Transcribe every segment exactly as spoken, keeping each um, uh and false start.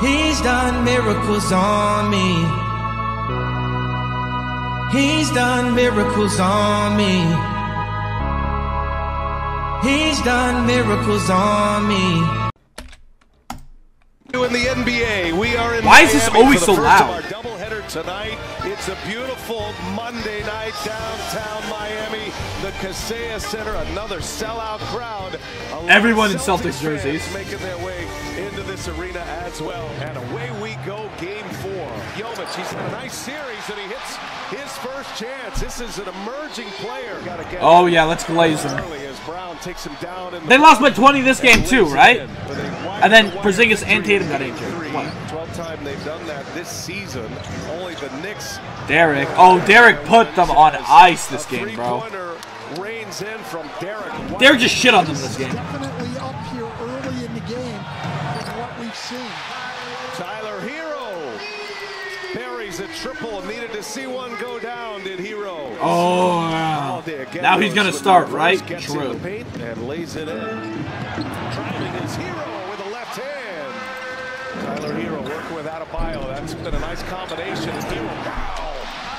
He's done miracles on me. He's done miracles on me. He's done miracles on me. In the N B A, we are in. Why is this always so loud? Doubleheader tonight. It's a beautiful Monday night downtown Miami. The Kaseya Center, another sellout crowd. Everyone in Celtics jerseys making their way into this arena as well. And away we go, game four. Jokić, he's had a nice series, and he hits his first chance. This is an emerging player. Oh yeah, let's glaze him. They lost by twenty this game too, right? And then Porzingis and Tatum got injured. What? twelfth time they've done that this season. Only the Knicks. Derrick. Oh, Derrick put them on ice this game, bro. They're just shit on them this game. Definitely up here early in the game from what we've seen. Tyler Herro buries a triple. Needed to see one go down. Did Herro? Oh, wow. Now he's gonna start, right? Jrue. And lays it in. Driving is Herro with a left hand. Tyler Herro working with Adebayo. That's been a nice combination. Herro, wow.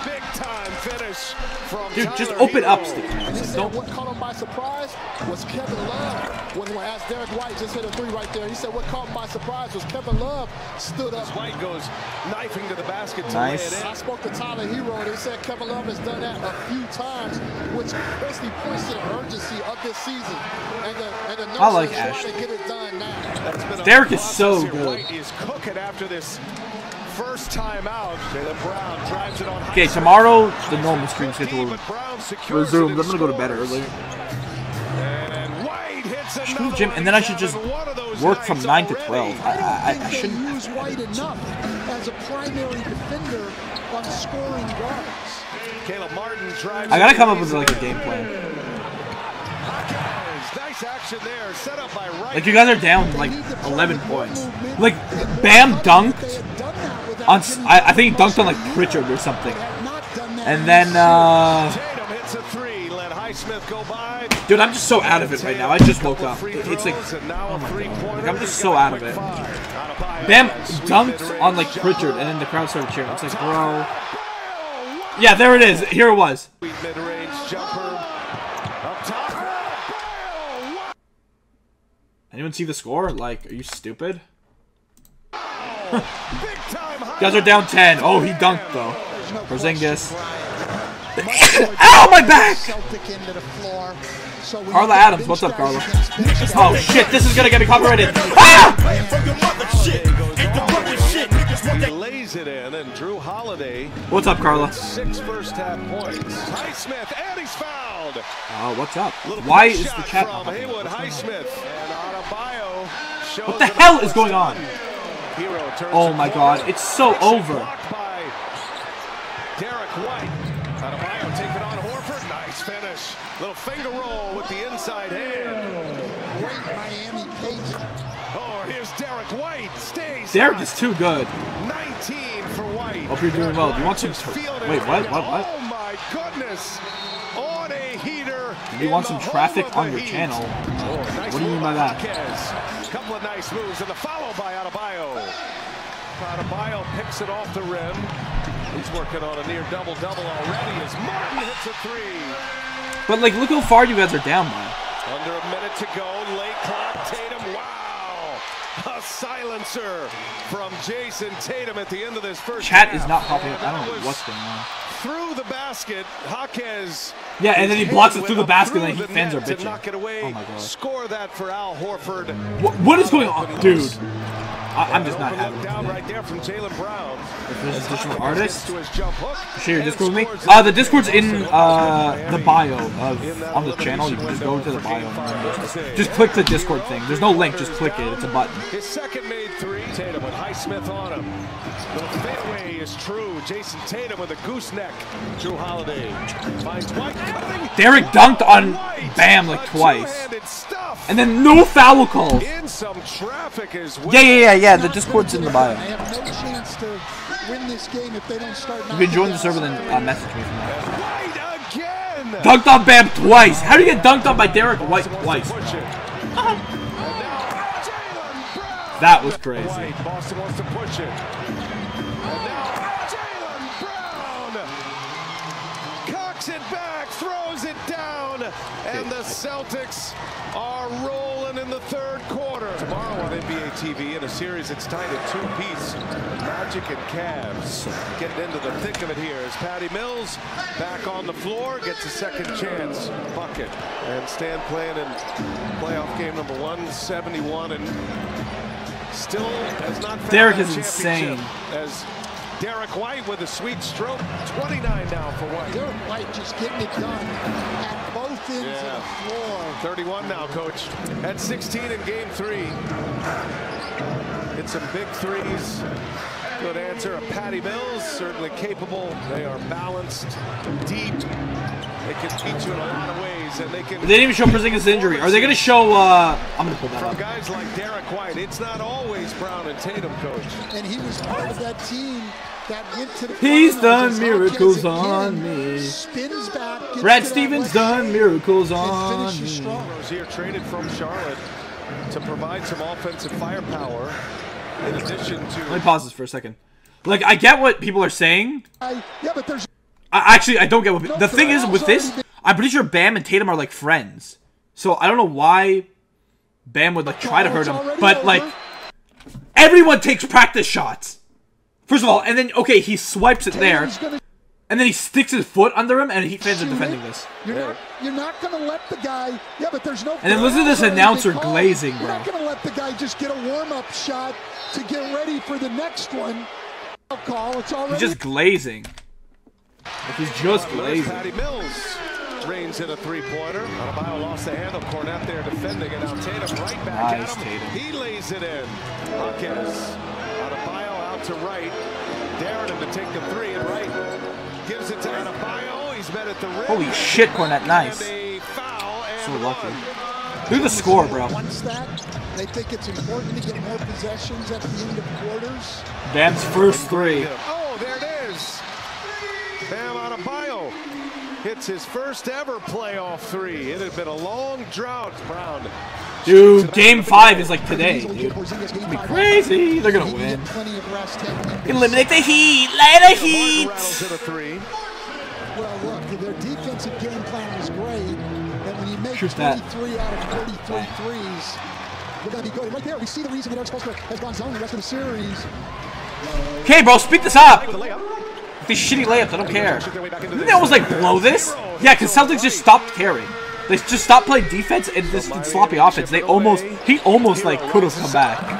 Big time finish from Dude, Tyler just open Herro. up, Steve. Just don't. What caught him by surprise was Kevin Love. When he asked Derrick White, just hit a three right there. He said what caught him by surprise was Kevin Love stood up. White goes knifing to the basket. Nice. To lay it in. I spoke to Tyler Herro, and he said Kevin Love has done that a few times, which basically points to the urgency of this season. And the I like Ashton. Derrick is so good. Okay, tomorrow the normal stream schedule will resume. I'm gonna go to bed early. Screw Jim, and then I should just work from nine to twelve. I, I, I shouldn't use White enough as a primary defender on scoring guards. Caleb Martin drives. I gotta come up with like a game plan. Nice action there, set up by right. Like you guys are down like eleven points. Like Bam dunked on, I, I think he dunked on like Pritchard or something. And then uh dude, I'm just so out of it right now. I just woke up. It's like, oh my god. Like, I'm just so out of it. Bam dunked on like Pritchard and then the crowd started cheering. It's like, bro. Yeah, there it is. Here it was. Anyone see the score? Like, are you stupid? Guys are down ten. Oh, he dunked though. Porzingis. Ow, my back! Carla Adams, what's up, Carla? Oh shit, this is gonna get me copyrighted. Ah! He lays it in, and Jrue Holiday. What's up, Carla? Six first half points. Highsmith, and he's fouled. Oh, what's up? Why is the chat from Haywood Highsmith? What the hell is going on? Oh my god, it's so over. Derrick White. Adebayo taking on Horford. Nice finish. Little finger roll with the inside hand. Great Miami Heat. Oh, here's Derrick White. Stays. Derrick is too good. nineteen for White. Hope you're doing well. Do you want some? Wait, what? What? What? Oh my goodness. On a heater. You want some traffic on your channel? What do you mean by that? Couple of nice moves, and the follow by Adebayo. Adebayo picks it off the rim. He's working on a near double-double already as Martin hits a three. But, like, look how far you guys are down, man. Under a minute to go, late clock, Tatum, wow! A silencer from Jason Tatum at the end of this first Chat half. Is not popping up. I don't know what's going on. Through the basket, Jaquez. Yeah, and then he blocks it through the basket, and then he fans are bitching. Oh my god. Score that for Al Horford. What, what is going on, dude? I, I'm just not having it. If there's additional artists, share your Discord with me. Uh, the Discord's in uh, the bio of on the channel. You can just go to the bio. And just click the Discord thing. There's no link. Just click it. It's a button. His second made three. Tatum with Highsmith on him. The fadeaway is true. Jason Tatum with a gooseneck. Jrue Holiday finds White. Derrick dunked on Bam like twice, and then no foul calls. In some traffic as well. Yeah, yeah, yeah, yeah. The Discord's in the bio. You can join the server, then uh, message me from there. Dunked on Bam twice. How do you get dunked on by Derrick White twice? That was crazy. Boston wants to push it. And now Jaylen Brown cocks it back, throws it down, and the Celtics are rolling in the third quarter. Tomorrow on N B A T V in a series it's tied at two-piece. Magic and Cavs getting into the thick of it here as Patty Mills back on the floor, gets a second chance bucket, and Stan playing in playoff game number one seventy-one and still has not found Derrick is insane. As Derrick White with a sweet stroke, twenty-nine now for White. Derrick White just getting it done at both ends yeah. of the floor. thirty-one now, coach. At sixteen in game three. Hit some big threes. Good answer. A Patty Mills, certainly capable. They are balanced, deep. They can teach you in a lot of ways, and they can. They didn't even show Porzingis' injury. Are they going to show? Uh, I'm going to pull that up. Guys like Derrick White, it's not always Brown and Tatum, coach. And he was part of that team that went to the. He's done miracles on me. Spins back. Brad Stevens done miracles on me. Rozier traded from Charlotte to provide some offensive firepower. In addition to. Let me pause this for a second. Like, I get what people are saying. I, yeah, but there's. Actually, I don't get what... The thing is, with this, I'm pretty sure Bam and Tatum are, like, friends. So, I don't know why Bam would, like, try to hurt him. But, like, everyone takes practice shots. First of all, and then, okay, he swipes it there. And then he sticks his foot under him, and he fans are defending this. You're not, you're not going to let the guy... Yeah, but there's no... And then listen to this announcer glazing, bro. You're not going to let the guy just get a warm-up shot to get ready for the next one. Call. It's already... He's just glazing. Like he's just lazy. Patty Mills reigns in a three-pointer. Adebayo lost the handle. Cornette there defending, and now Tatum right back nice, at him. Tatum. He lays it in. Buckets. Adebayo out to right. Daring him to take the three, and right gives it to Adebayo. He's met at the rim. Holy shit, Cornette! Nice. So lucky. Do the score, bro. Once that, they think it's important to get more possessions at the end of quarters. That's first three. Oh, there it is. Bam Adebayo hits his first ever playoff three. It had been a long drought, Brown. Dude, game five is like today, dude. It's gonna be crazy. They're gonna win. Eliminate the Heat. Lay the Heat. Well, look, their defensive game plan was great, and when you make twenty-three out of thirty-three threes, we're gonna be good. Right there, we see the reason we are supposed to have gone zone the rest of the series. Okay, bro, speed this up. These shitty layups, I don't care. Didn't they almost like blow this? Yeah, because Celtics just stopped caring. They just stopped playing defense and just did sloppy offense. They almost, he almost like could have come back. And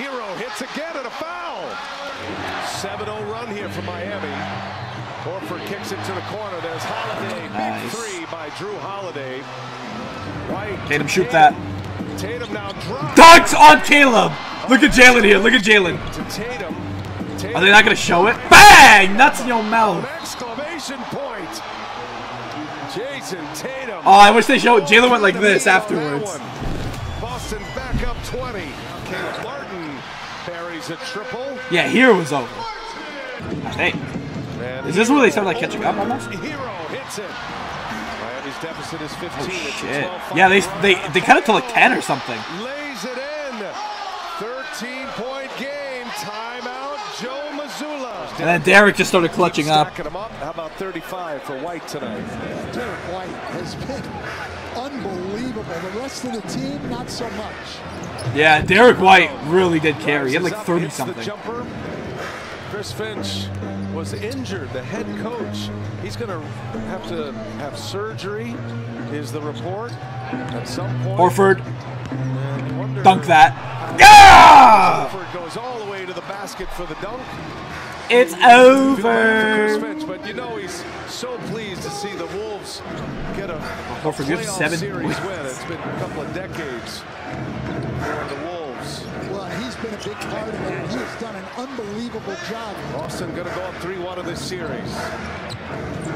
Herro hits again at a foul. seven oh run here for Miami. Horford kicks it to the corner. There's Holiday. Big three by Jrue Holiday. Tatum shoot that. Tatum now dunks on Caleb. Look at Jaylen here. Look at Jaylen. Tatum. Are they not going to show it? Bang! Nuts in your mouth. Exclamation point. Jason Tatum. Oh, I wish they showed it. Jaylen went like this afterwards. Boston back up twenty. Caleb Martin buries a triple. Yeah, Herro was over. I think. Is this where they start like catching up almost? Herro hits it. Miami's deficit is fifteen. Oh, shit. Yeah, they they they cut it to like ten or something. Lays it in. thirteen point game. Timeout. And then Derrick just started clutching up. How about thirty-five for White tonight? Derrick White has been unbelievable. The rest of the team, not so much. Yeah, Derrick White really did carry. He had like thirty-something. Chris Finch was injured, the head coach. He's going to have to have surgery, is the report. At some point. Horford. Dunk that. Yeah! Horford goes all the way to the basket for the dunk. It's over. But you know he's so pleased to see the Wolves get a playoff series win. It's been a couple of decades for the Wolves. Well, he's been a big part of it. He's done an unbelievable job. Boston going to go up three one in this series.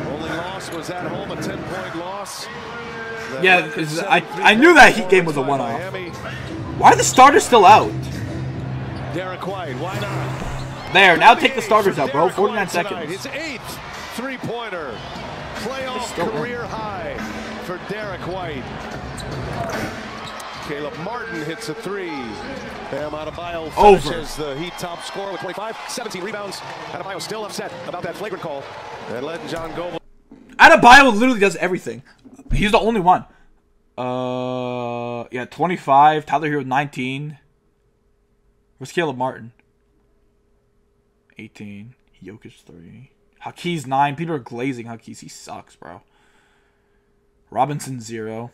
Only loss was at home, a ten point loss. Yeah, I I knew that Heat game was a one-off. Why are the starters still out? Derrick White, why not? There, now take the starters out, bro. forty-nine seconds. His eighth three-pointer. Playoff career high for Derrick White. Caleb Martin hits a three. Bam Adebayo finishes the Heat top scorer with twenty-five, seventeen rebounds. Adebayo still upset about that flagrant call and led John Gobert. Adebayo literally does everything. He's the only one. Uh, yeah, twenty-five. Tyler Herro nineteen. Where's Caleb Martin? eighteen. Jokić three. Hakeem's nine. People are glazing Hakeem. He sucks, bro. Robinson zero.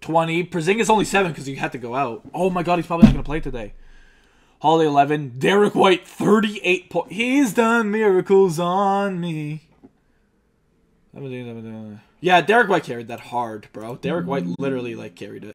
twenty. Porzingis only seven because he had to go out. Oh my god, he's probably not going to play today. Holiday eleven. Derrick White thirty-eight points. He's done miracles on me. Yeah, Derrick White carried that hard, bro. Derrick White literally like carried it.